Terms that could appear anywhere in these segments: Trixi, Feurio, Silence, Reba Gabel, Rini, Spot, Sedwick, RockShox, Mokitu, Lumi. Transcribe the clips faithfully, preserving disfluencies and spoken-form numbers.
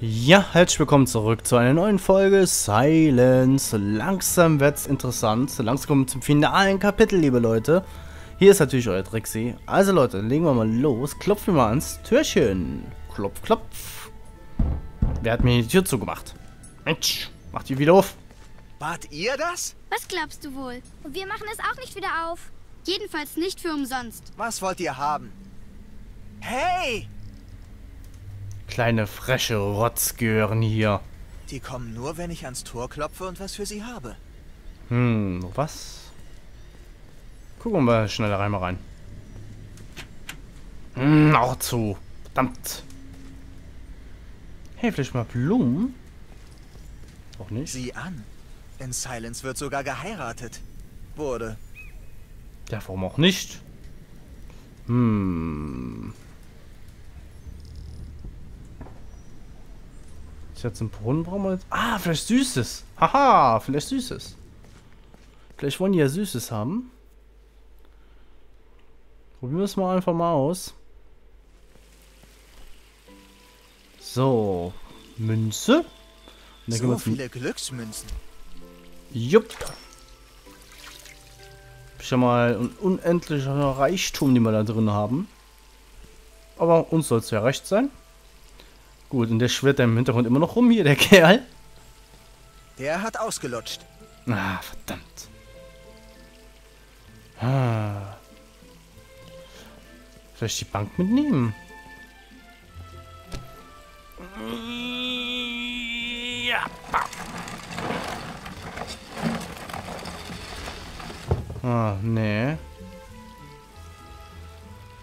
Ja, herzlich willkommen zurück zu einer neuen Folge Silence. Langsam wird's interessant. Langsam kommen wir zum finalen Kapitel, liebe Leute. Hier ist natürlich euer Trixi. Also Leute, legen wir mal los. Klopfen wir mal ans Türchen. Klopf, klopf. Wer hat mir die Tür zugemacht? Mensch, macht die wieder auf. Wart ihr das? Was glaubst du wohl? Und wir machen es auch nicht wieder auf. Jedenfalls nicht für umsonst. Was wollt ihr haben? Hey! Kleine freche Rotz gehören hier. Die kommen nur, wenn ich ans Tor klopfe und was für sie habe. Hm, was? Gucken wir schnell rein mal rein. Hm, auch zu. Verdammt. Hey, vielleicht mal Blumen? Auch nicht. Sieh an. In Silence wird sogar geheiratet. Wurde. Ja, warum auch nicht? Hm. Jetzt einen Brunnen brauchen wir jetzt. Ah, vielleicht Süßes. Haha, vielleicht Süßes. Vielleicht wollen die ja Süßes haben. Probieren wir es mal einfach mal aus. So. Münze. So viele Glücksmünzen. Jupp. Schon mal ein unendlicher Reichtum, den wir da drin haben. Aber uns soll es ja recht sein. Gut, und der schwirrt im Hintergrund immer noch rum hier, der Kerl. Der hat ausgelutscht. Ah, verdammt. Ah. Vielleicht die Bank mitnehmen. Ja. Ah, nee.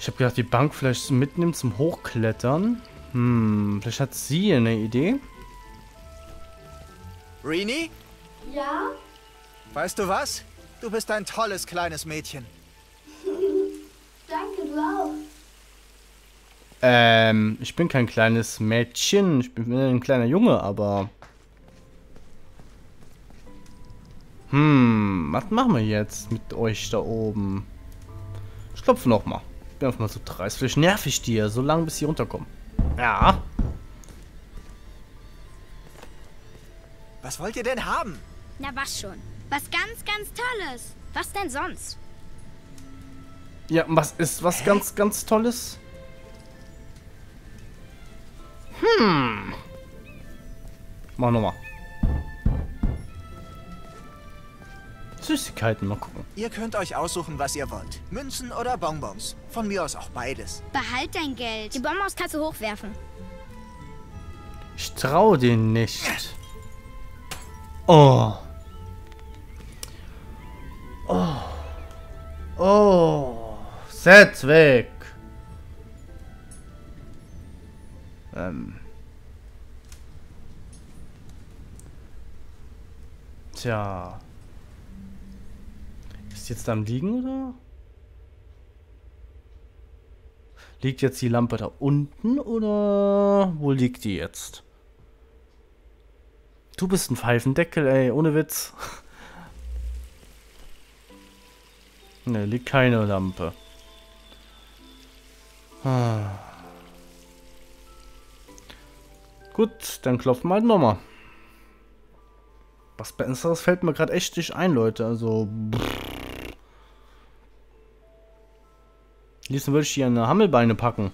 Ich habe gedacht, die Bank vielleicht mitnehmen zum Hochklettern. Hm, vielleicht hat sie eine Idee. Rini? Ja? Weißt du was? Du bist ein tolles kleines Mädchen. Danke, du auch. Ähm, ich bin kein kleines Mädchen. Ich bin ein kleiner Junge, aber... Hm, was machen wir jetzt mit euch da oben? Ich klopfe nochmal. Ich bin einfach mal so dreist. Vielleicht nerv ich dir, so lange bis sie runterkommen. Ja. Was wollt ihr denn haben? Na was schon. Was ganz, ganz Tolles. Was denn sonst? Ja, was ist was Hä? ganz, ganz Tolles? Hm. Mach nochmal. Süßigkeiten, mal gucken. Ihr könnt euch aussuchen, was ihr wollt. Münzen oder Bonbons. Von mir aus auch beides. Behalt dein Geld. Die Bonbons kannst du hochwerfen. Ich trau denen nicht. Oh. Oh. Oh. Sedwick. Ähm. Tja. Jetzt am Liegen, oder? Liegt jetzt die Lampe da unten, oder wo liegt die jetzt? Du bist ein Pfeifendeckel, ey, ohne Witz. Ne, liegt keine Lampe. Ah. Gut, dann klopfen wir halt nochmal. Was Besseres fällt mir gerade echt nicht ein, Leute, also... Brrr. Ließen würde ich hier eine Hammelbeine packen.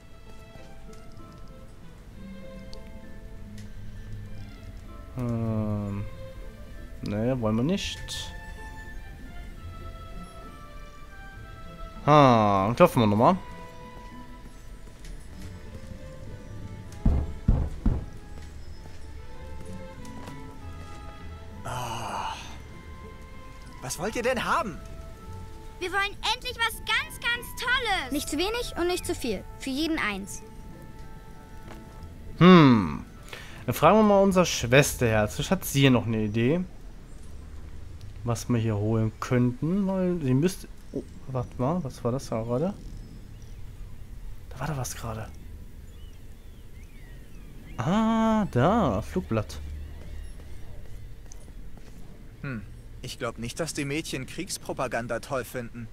Ähm. Naja, wollen wir nicht. Ha, klopfen wir nochmal. Oh. Was wollt ihr denn haben? Wir wollen endlich was ganz, ganz Tolles. Nicht zu wenig und nicht zu viel. Für jeden eins. Hm. Dann fragen wir mal unser Schwesterherz. Vielleicht hat sie hier noch eine Idee, was wir hier holen könnten. Weil sie müsste... Oh, warte mal. Was war das da gerade? Da war da was gerade. Ah, da. Flugblatt. Hm. Ich glaube nicht, dass die Mädchen Kriegspropaganda toll finden.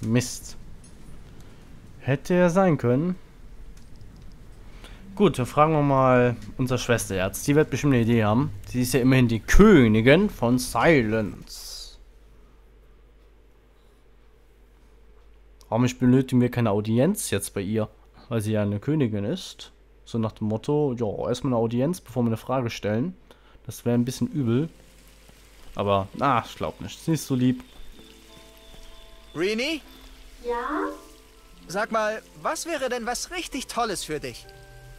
Mist. Hätte ja sein können. Gut, dann fragen wir mal unser Schwesterherz. Die wird bestimmt eine Idee haben. Sie ist ja immerhin die Königin von Silence. Warum benötigen wir keine Audienz jetzt bei ihr? Weil sie ja eine Königin ist. So nach dem Motto, ja, erstmal eine Audienz, bevor wir eine Frage stellen. Das wäre ein bisschen übel. Aber, na, ich glaube nicht. Sie ist so lieb. Rini? Ja? Sag mal, was wäre denn was richtig Tolles für dich?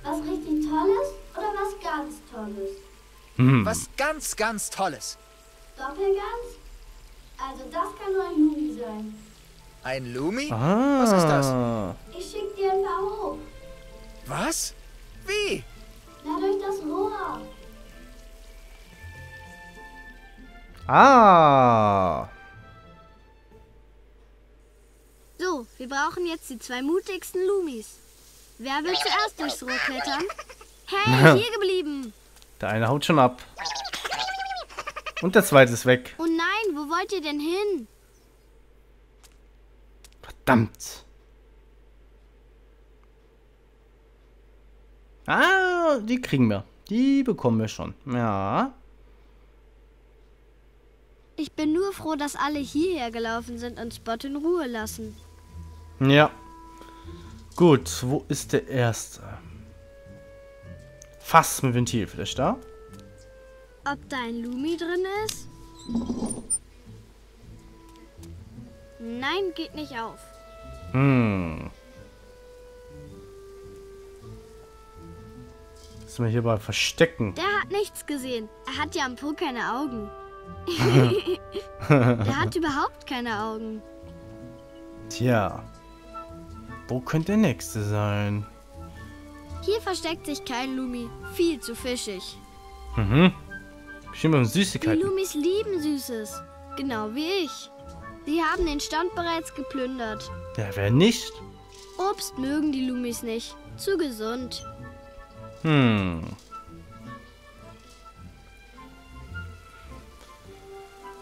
Was richtig Tolles oder was ganz Tolles? Hm. Was ganz, ganz Tolles. Doppelgans? Also das kann nur ein Lumi sein. Ein Lumi? Ah. Was ist das? Ich schick dir ein paar hoch. Was? Wie? Na, durch das Rohr. Ah. So, wir brauchen jetzt die zwei mutigsten Lumis. Wer will zuerst durchs Rohr klettern? Hey, hier geblieben! Der eine haut schon ab. Und der zweite ist weg. Oh nein, wo wollt ihr denn hin? Verdammt! Ah, die kriegen wir. Die bekommen wir schon. Ja. Ich bin nur froh, dass alle hierher gelaufen sind und Spot in Ruhe lassen. Ja. Gut, wo ist der erste? Fass mit Ventil, vielleicht da? Ob da ein Lumi drin ist? Nein, geht nicht auf. Hm. Müssen wir hier mal verstecken. Der hat nichts gesehen. Er hat ja am Po keine Augen. Der hat überhaupt keine Augen. Tja. Wo könnte der nächste sein? Hier versteckt sich kein Lumi. Viel zu fischig. Mhm. Bestimmt um Süßigkeiten. Die Lumis lieben Süßes. Genau wie ich. Sie haben den Stand bereits geplündert. Ja, wer nicht? Obst mögen die Lumis nicht. Zu gesund. Hm.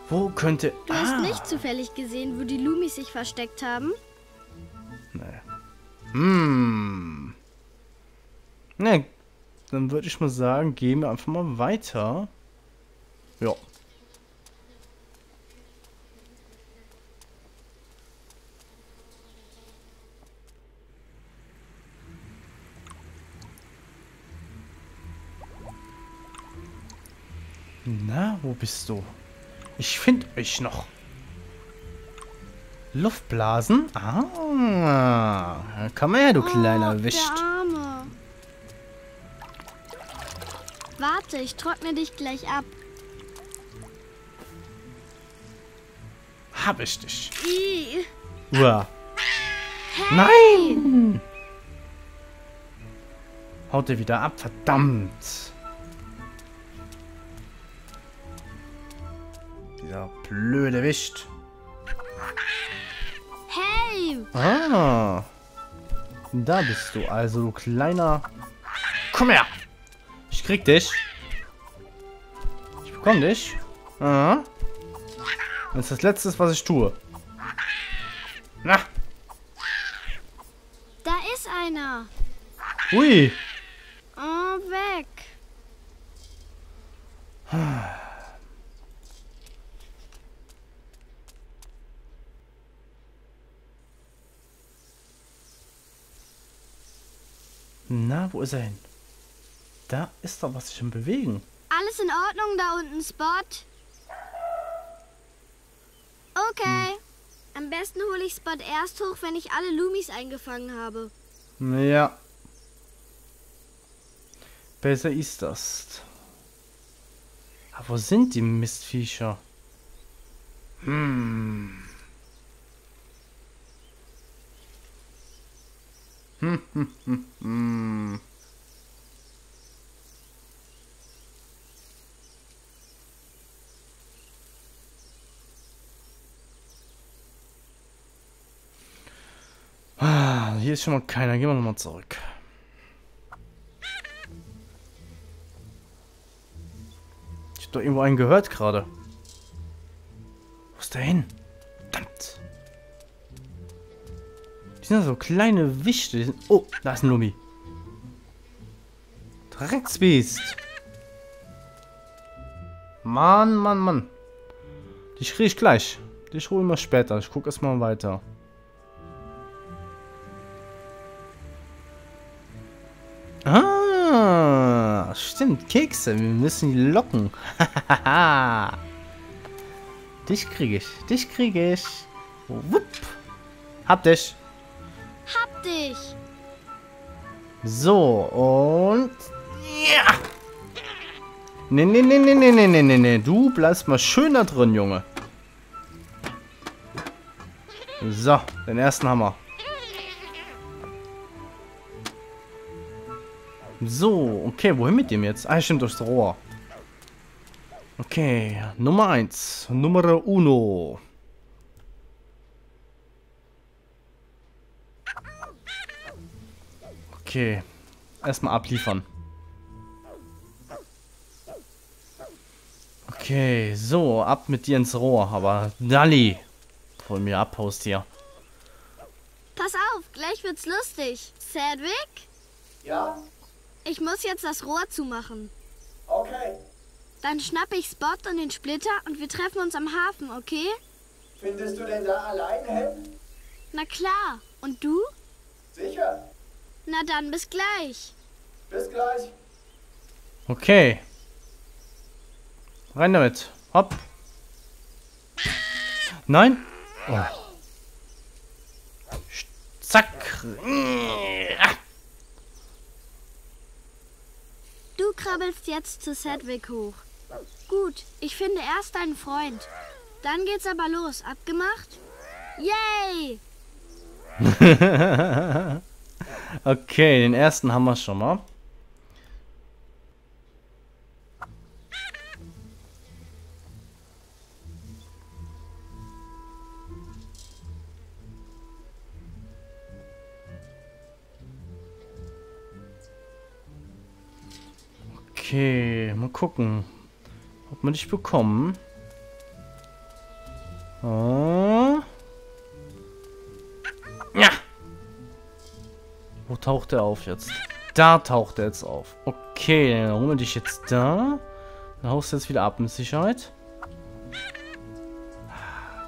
Wo könnte... Du hast ah. nicht zufällig gesehen, wo die Lumis sich versteckt haben? Naja. Hm. Na, dann würde ich mal sagen, gehen wir einfach mal weiter. Ja. Na, wo bist du? Ich finde euch noch. Luftblasen? Ah, komm her, du oh, kleiner Wicht. Der Arme. Warte, ich trockne dich gleich ab. Hab ich dich. Hey. Nein! Haut er wieder ab, verdammt. Dieser blöde Wicht. Ah, da bist du also, du kleiner... Komm her! Ich krieg dich. Ich bekomme dich. Ah. Das ist das Letzte, was ich tue. Na! Da ist einer. Ui! Oh, weg. Na, wo ist er hin? Da ist doch was sich im Bewegen. Alles in Ordnung da unten, Spot? Okay. Hm. Am besten hole ich Spot erst hoch, wenn ich alle Lumis eingefangen habe. Ja. Besser ist das. Aber wo sind die Mistviecher? Hm. Hm, hm, hm, hm. Ah, hier ist schon mal keiner. Gehen wir nochmal zurück. Ich hab doch irgendwo einen gehört gerade. Wo ist der hin? Verdammt. Die sind so kleine Wichte. Oh, da ist ein Lumi. Drecksbiest. Mann, Mann, Mann. Dich krieg ich gleich. Dich holen wir später. Ich guck erstmal weiter. Ah, stimmt. Kekse. Wir müssen die locken. Dich krieg ich. Dich krieg ich. Wupp. Hab dich. Hab dich. So, und... Ja. Nee, nee, nee, nee, nee, nee, nee, nee. Du bleibst mal schön da drin, Junge. So, den ersten Hammer. So, okay, wohin mit dem jetzt? Ah, stimmt, durchs Rohr. Okay, Nummer eins. Nummer uno. Okay, erstmal abliefern. Okay, so, ab mit dir ins Rohr, aber Dalli, von mir abhaust hier. Pass auf, gleich wird's lustig. Sedwick? Ja? Ich muss jetzt das Rohr zumachen. Okay. Dann schnappe ich Spot und den Splitter und wir treffen uns am Hafen, okay? Findest du denn da alleine hin? Na klar. Und du? Sicher. Na dann, bis gleich. Bis gleich. Okay. Rein damit. Hopp. Nein. Oh. Zack. Du krabbelst jetzt zu Sedwick hoch. Gut, ich finde erst einen Freund. Dann geht's aber los. Abgemacht? Yay! Okay, den ersten haben wir schon mal. Okay, mal gucken, ob wir dich bekommen. Oh. Ja. Wo taucht er auf jetzt? Da taucht er jetzt auf. Okay, dann holen wir dich jetzt da. Dann haust du jetzt wieder ab mit Sicherheit.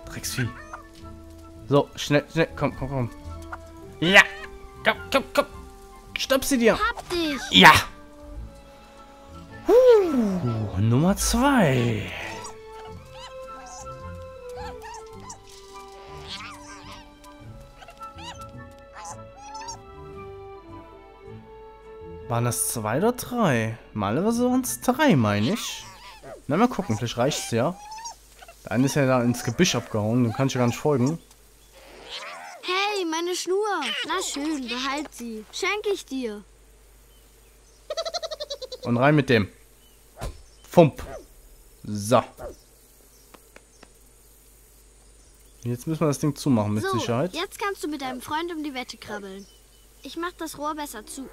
Drecksvieh. So, schnell, schnell, komm, komm, komm. Ja, komm, komm, komm. Stopp sie dir. Hab dich. Ja. Uh, Nummer zwei. Waren das zwei oder drei? Malerweise waren es drei, meine ich. Na, mal gucken, vielleicht reicht's ja. Der eine ist ja da ins Gebüsch abgehauen, dem kann ich ja gar nicht folgen. Hey, meine Schnur. Na schön, behalt sie. Schenke ich dir. Und rein mit dem. Fump. So. Jetzt müssen wir das Ding zumachen mit so, Sicherheit. Jetzt kannst du mit deinem Freund um die Wette krabbeln. Ich mach das Rohr besser zu,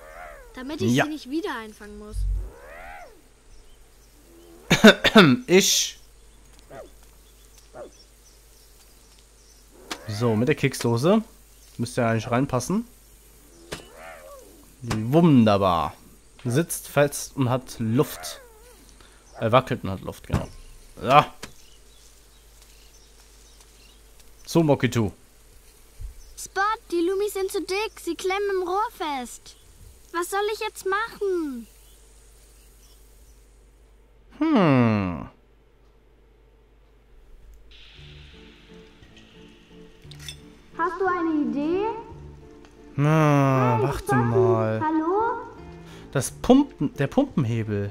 damit ich ja. sie nicht wieder einfangen muss. Ich. So, mit der Keksdose. Müsste ja eigentlich reinpassen. Wunderbar. Sitzt fest und hat Luft. Er wackelt und hat Luft, genau. Ja. So, Mokitu. Spot, die Lumis sind zu dick. Sie klemmen im Rohr fest. Was soll ich jetzt machen? Hm. Hast du eine Idee? Na, Nein, warte mal. Hallo? Das Pumpen, der Pumpenhebel.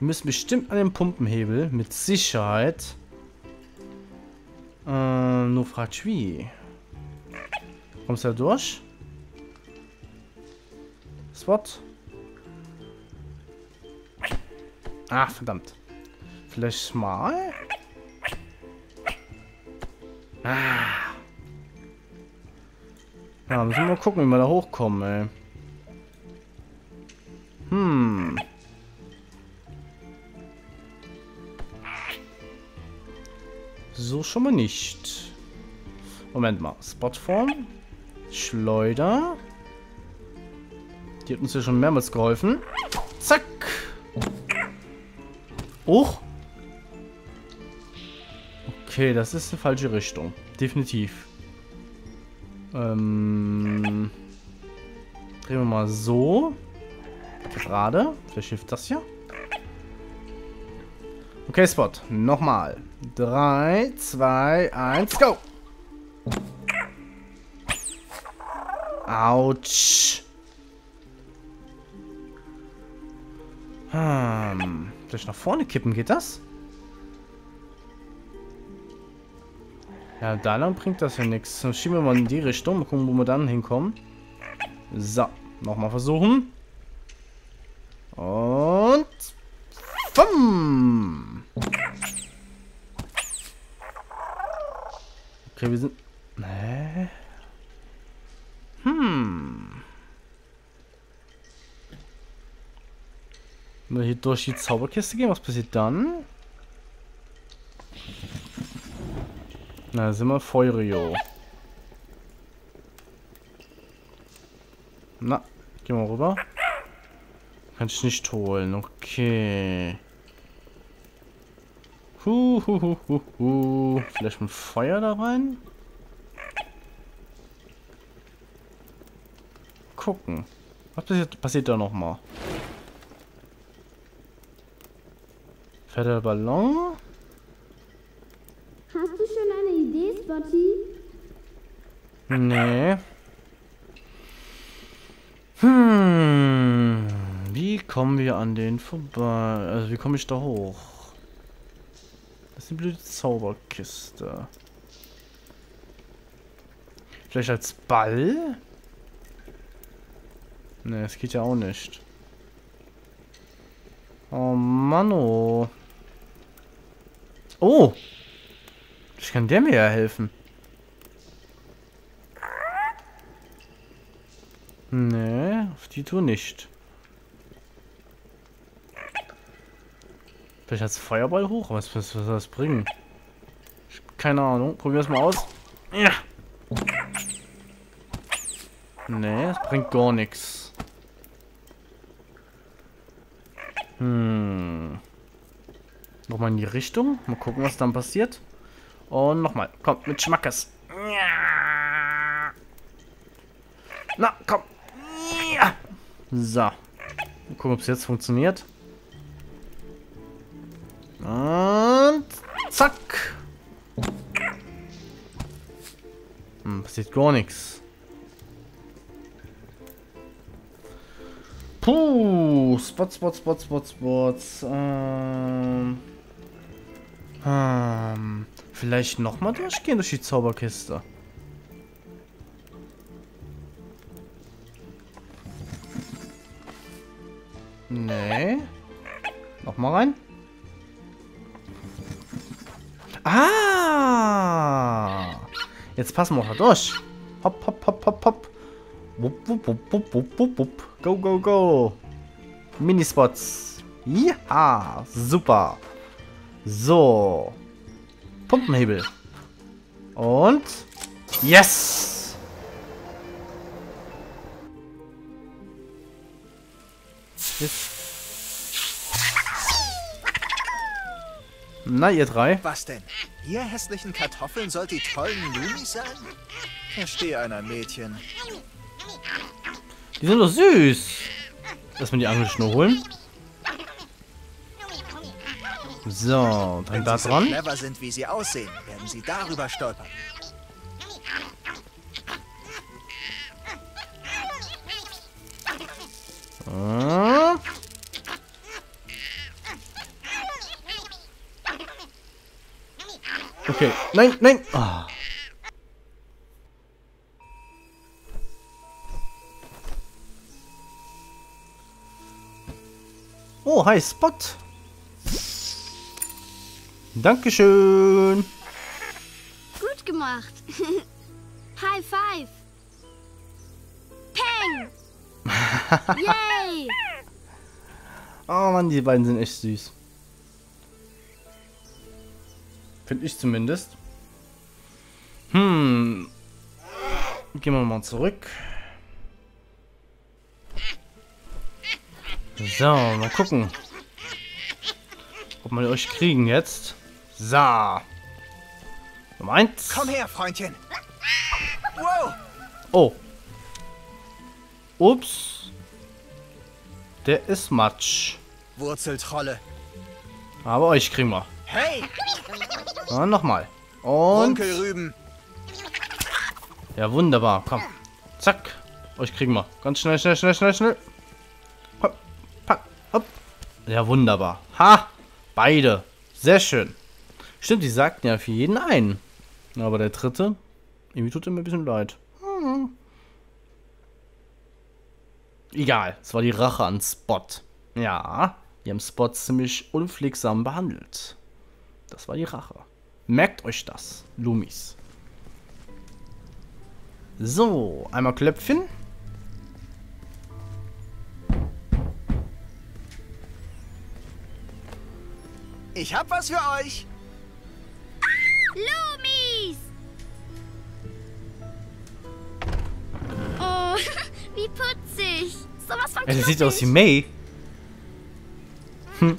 Wir müssen bestimmt an dem Pumpenhebel, mit Sicherheit. Ähm, nur fragt ich wie. Kommst du da durch? Spot. Ach, verdammt. Vielleicht mal? Ah. Ja, müssen wir mal gucken, wie wir da hochkommen, ey. Hm. So schon mal nicht. Moment mal. Spotform. Schleuder. Die hat uns ja schon mehrmals geholfen. Zack. Hoch. Okay, das ist die falsche Richtung. Definitiv. Ähm... Drehen wir mal so. Gerade. Vielleicht hilft das hier. Okay, Spot. Nochmal. drei, zwei, eins, go! Autsch. Hm. Vielleicht nach vorne kippen, geht das? Ja, da lang bringt das ja nichts. Dann schieben wir mal in die Richtung. Mal gucken, wo wir dann hinkommen. So, nochmal versuchen. Und... Bumm! Okay, wir sind... Hä? Hm. Wenn wir hier durch die Zauberkiste gehen, was passiert dann? Na, da sind wir Feurio. Na, gehen wir rüber. Kann ich nicht holen, okay. Huh, huh, huh, huh, huh. Vielleicht mit Feuer da rein? Gucken. Was passiert, passiert da nochmal? Fährt der Ballon? Hast du schon eine Idee, Spotty? Nee. Hm. Wie kommen wir an den vorbei? Also, wie komme ich da hoch? Das ist eine blöde Zauberkiste. Vielleicht als Ball? Ne, das geht ja auch nicht. Oh, Mann, oh. Oh! Ich kann der mir ja helfen. Nee, auf die Tour nicht. Vielleicht als Feuerball hoch, aber was, was soll das bringen? Ich hab keine Ahnung. Probier es mal aus. Ja. Nee, das bringt gar nichts. Hm. Nochmal in die Richtung. Mal gucken, was dann passiert. Und nochmal. Kommt mit Schmackes. Ja. Na, komm. Ja. So. Mal gucken, ob es jetzt funktioniert. Und zack. Hm, passiert gar nichts. Puh, Spot, Spot, Spot, Spot, Spot. Ähm, ähm, vielleicht nochmal durchgehen durch die Zauberkiste. Nee. Nochmal rein. Ah! Jetzt passen wir auch da durch. Hopp, hopp, hopp, hopp, hopp. Wupp, wupp, wupp, wupp, wupp, wupp, wupp. Go, go, go. Minispots. Ja, super. So. Pumpenhebel. Und. Yes! Jetzt. Na, ihr drei. Was denn? Ihr hässlichen Kartoffeln sollt die tollen Lumis sein? Verstehe einer, Mädchen. Die sind doch süß. Lass mal die Angelschnur holen. So, dann da dran. Wenn sie so clever sind, wie sie aussehen, werden sie darüber stolpern. Ah. Okay, nein, nein. Ah. Oh, hi, Spot. Dankeschön. Gut gemacht. High five. Peng. Yay. Oh Mann, die beiden sind echt süß. Finde ich zumindest. Hm. Gehen wir mal zurück. So, mal gucken, ob wir euch kriegen jetzt. So. Nummer eins. Komm her, Freundchen. Wow. Oh. Ups. Der ist Matsch. Wurzeltrolle. Aber euch kriegen wir. Hey. Und nochmal. Und. Dunkelrüben. Ja, wunderbar. Komm. Zack. Euch kriegen wir. Ganz schnell, schnell, schnell, schnell, schnell. Hopp, pack, hopp. Ja, wunderbar. Ha. Beide. Sehr schön. Stimmt, die sagten ja für jeden einen. Aber der dritte, irgendwie tut ihm ein bisschen leid. Hm. Egal, es war die Rache an Spot. Ja, die haben Spot ziemlich unpflegsam behandelt. Das war die Rache. Merkt euch das, Lumis. So, einmal Klöpfchen. Ich hab was für euch. Lumis! Oh, wie putzig! Sowas von knuffig. Das sieht aus wie May. Hm.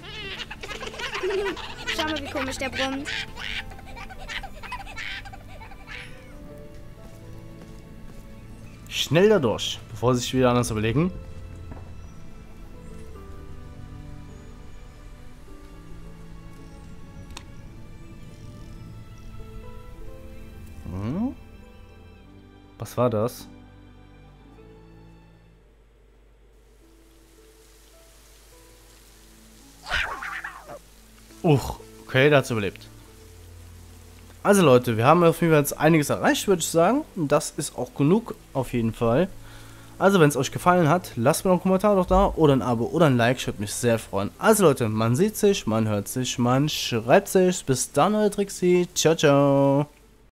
Schau mal, wie komisch der brummt. Schnell da durch, bevor sie sich wieder anders überlegen. Was war das? Uch, okay, der hat's überlebt. Also Leute, wir haben auf jeden Fall jetzt einiges erreicht, würde ich sagen. Und das ist auch genug, auf jeden Fall. Also wenn es euch gefallen hat, lasst mir noch einen Kommentar doch da oder ein Abo oder ein Like, ich würde mich sehr freuen. Also Leute, man sieht sich, man hört sich, man schreibt sich. Bis dann, euer Trixi. Ciao, ciao.